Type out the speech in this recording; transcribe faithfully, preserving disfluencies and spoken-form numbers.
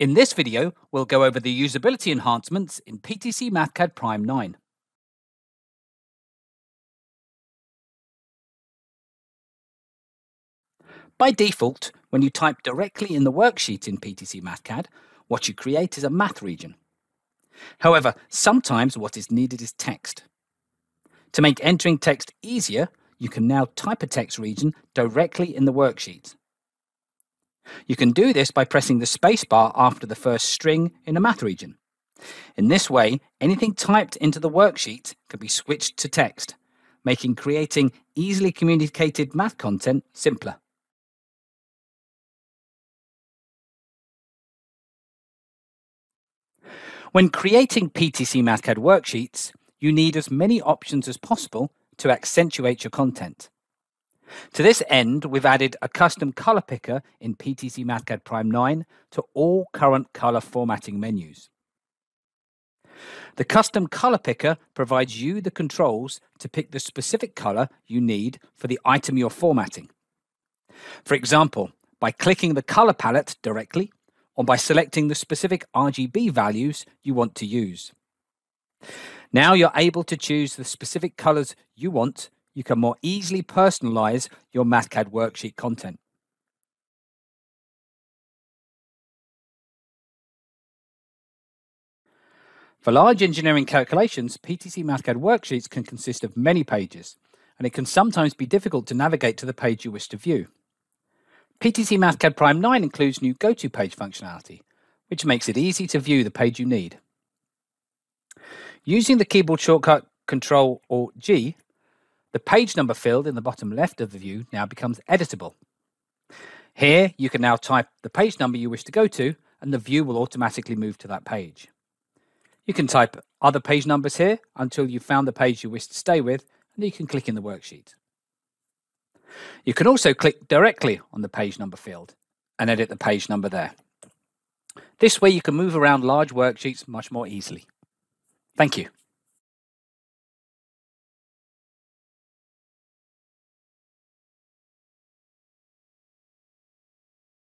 In this video, we'll go over the usability enhancements in P T C Mathcad Prime nine. By default, when you type directly in the worksheet in P T C Mathcad, what you create is a math region. However, sometimes what is needed is text. To make entering text easier, you can now type a text region directly in the worksheet. You can do this by pressing the spacebar after the first string in a math region. In this way, anything typed into the worksheet can be switched to text, making creating easily communicated math content simpler. When creating P T C Mathcad worksheets, you need as many options as possible to accentuate your content. To this end, we've added a custom color picker in P T C Mathcad Prime nine to all current color formatting menus. The custom color picker provides you the controls to pick the specific color you need for the item you're formatting. For example, by clicking the color palette directly or by selecting the specific R G B values you want to use. Now you're able to choose the specific colors you want. You can more easily personalize your Mathcad worksheet content. For large engineering calculations, P T C Mathcad worksheets can consist of many pages, and it can sometimes be difficult to navigate to the page you wish to view. P T C Mathcad Prime nine includes new go-to page functionality, which makes it easy to view the page you need. Using the keyboard shortcut Control Alt G, the page number field in the bottom left of the view now becomes editable. Here, you can now type the page number you wish to go to, and the view will automatically move to that page. You can type other page numbers here until you've found the page you wish to stay with, and you can click in the worksheet. You can also click directly on the page number field and edit the page number there. This way, you can move around large worksheets much more easily. Thank you.